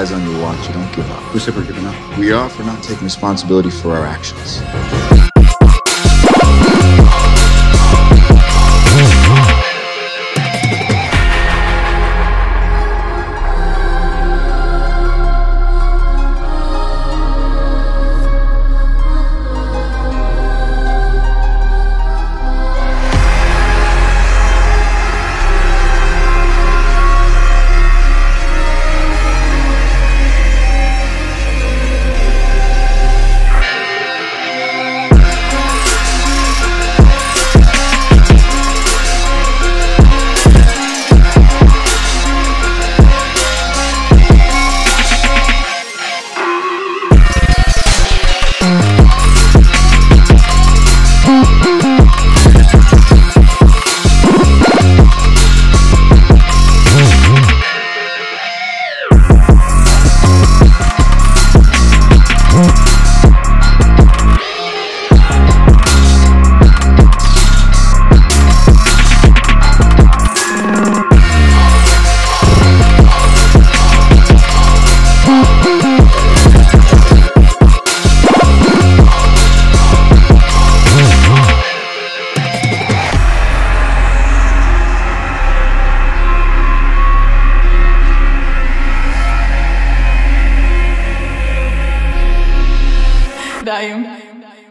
guys on your watch, you don't give up. Who said we're giving up? We are for not taking responsibility for our actions. Dying.